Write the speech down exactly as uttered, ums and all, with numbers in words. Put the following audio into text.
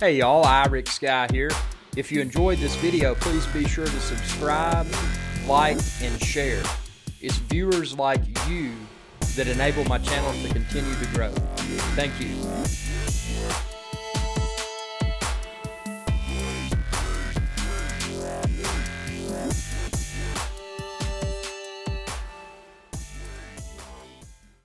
Hey y'all, Rick Skye here. If you enjoyed this video, please be sure to subscribe, like, and share. It's viewers like you that enable my channel to continue to grow. Thank you.